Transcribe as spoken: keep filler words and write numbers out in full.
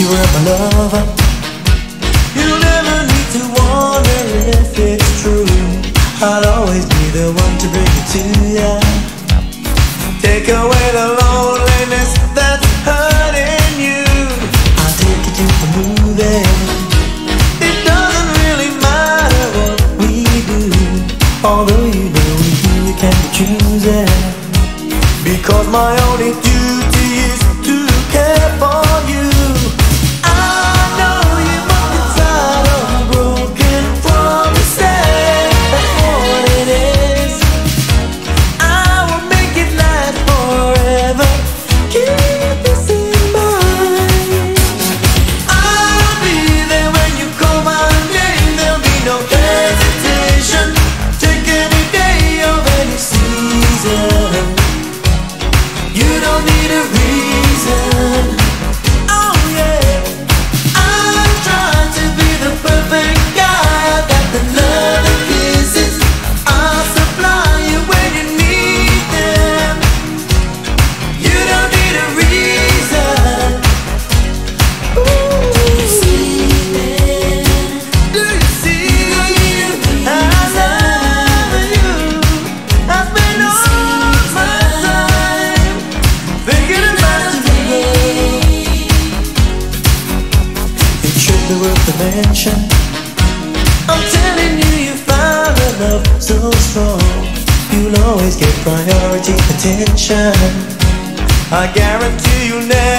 You were my lover. You'll never need to wonder if it's true. I'll always be the one to bring it to you. Take away the loneliness that's hurting you. I'll take you to the movie. It doesn't really matter what we do. Although you know we can't be choosing, because my only duty is to care for you. Dimension. I'm telling you, you found a love so strong. You'll always get priority attention. I guarantee you never